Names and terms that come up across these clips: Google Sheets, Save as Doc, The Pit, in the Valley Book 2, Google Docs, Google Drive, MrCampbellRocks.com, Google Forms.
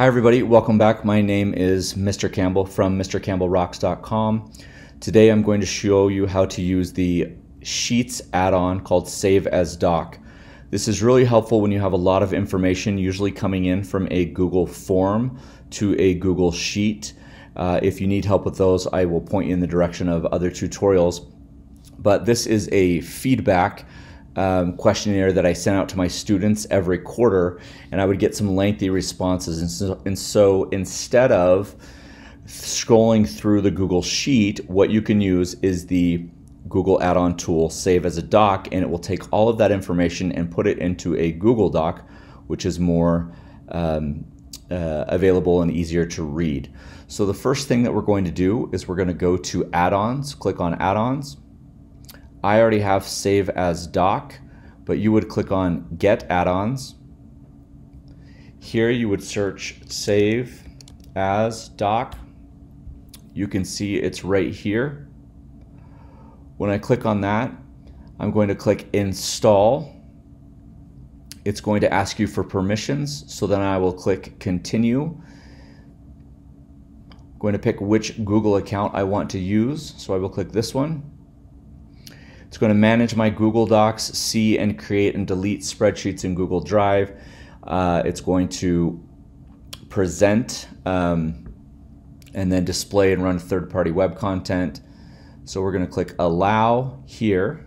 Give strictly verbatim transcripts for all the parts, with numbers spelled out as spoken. Hi everybody, welcome back. My name is Mister Campbell from Mr Campbell Rocks dot com. Today I'm going to show you how to use the Sheets add-on called Save as Doc. This is really helpful when you have a lot of information usually coming in from a Google form to a Google Sheet. Uh, if you need help with those, I will point you in the direction of other tutorials. But this is a feedback Um, questionnaire that I sent out to my students every quarter, and I would get some lengthy responses, and so, and so instead of scrolling through the Google Sheet, what you can use is the Google add-on tool Save as a Doc, and it will take all of that information and put it into a Google Doc, which is more um, uh, available and easier to read. So the first thing that we're going to do is we're going to go to add-ons, click on add-ons. I already have Save as Doc, but you would click on Get Add-ons. Here you would search Save as Doc. You can see it's right here. When I click on that, I'm going to click Install. It's going to ask you for permissions, so then I will click Continue. I'm going to pick which Google account I want to use, so I will click this one. It's going to manage my Google Docs, see and create and delete spreadsheets in Google Drive. Uh, it's going to present um, and then display and run third-party web content. So we're going to click Allow here.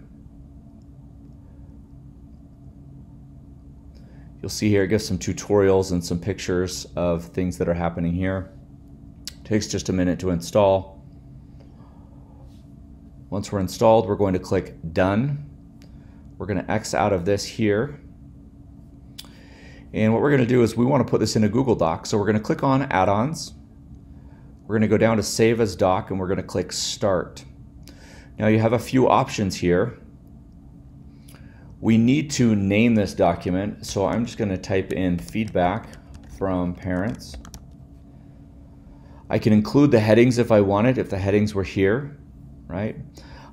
You'll see here it gives some tutorials and some pictures of things that are happening here. It takes just a minute to install. Once we're installed, we're going to click Done. We're going to X out of this here. And what we're going to do is we want to put this in a Google Doc. So we're going to click on Add-ons. We're going to go down to Save as Doc, and we're going to click Start. Now you have a few options here. We need to name this document, so I'm just going to type in Feedback from Parents. I can include the headings if I wanted, if the headings were here. Right?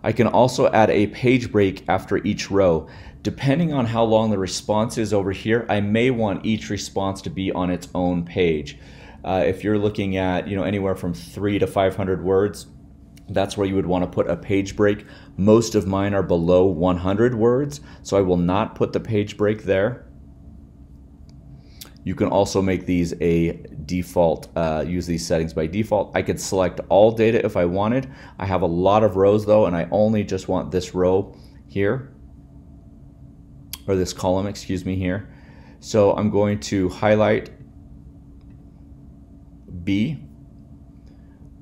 I can also add a page break after each row. Depending on how long the response is over here, I may want each response to be on its own page. Uh, if you're looking at, you know, anywhere from three to five hundred words, that's where you would want to put a page break. Most of mine are below one hundred words, so I will not put the page break there. You can also make these a default, uh, use these settings by default. I could select all data if I wanted. I have a lot of rows though, and I only just want this row here, or this column, excuse me, here. So I'm going to highlight B.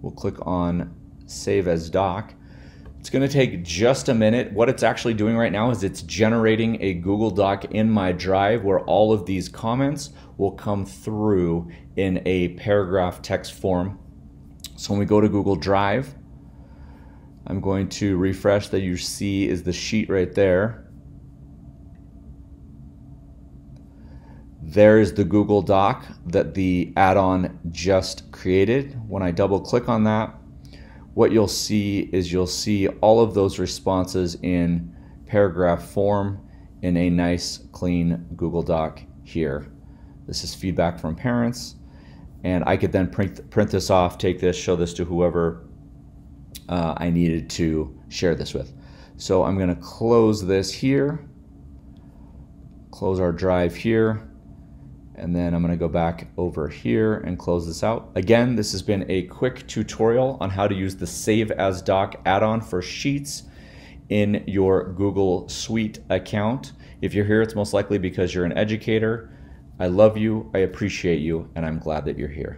We'll click on Save as Doc. It's going to take just a minute. What it's actually doing right now is it's generating a Google Doc in my Drive where all of these comments will come through in a paragraph text form. So when we go to Google Drive, I'm going to refresh. That you see is the sheet right there. There is the Google Doc that the add-on just created. When I double click on that, what you'll see is you'll see all of those responses in paragraph form in a nice clean Google Doc here. This is Feedback from Parents, and I could then print, print this off, take this, show this to whoever uh, I needed to share this with. So I'm going to close this here, close our Drive here, and then I'm going to go back over here and close this out. Again, this has been a quick tutorial on how to use the Save as Doc add-on for Sheets in your Google Suite account. If you're here, it's most likely because you're an educator. I love you, I appreciate you, and I'm glad that you're here.